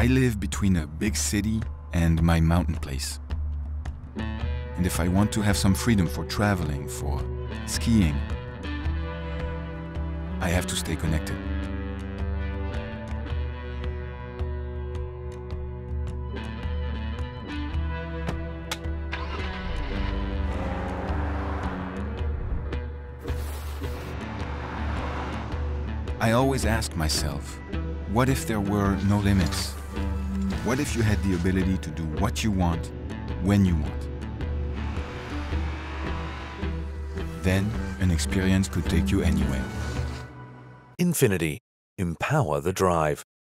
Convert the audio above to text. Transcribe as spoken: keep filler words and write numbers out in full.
I live between a big city and my mountain place. And if I want to have some freedom for traveling, for skiing, I have to stay connected. I always ask myself, what if there were no limits? What if you had the ability to do what you want, when you want? Then an experience could take you anywhere. Infiniti. Empower the drive.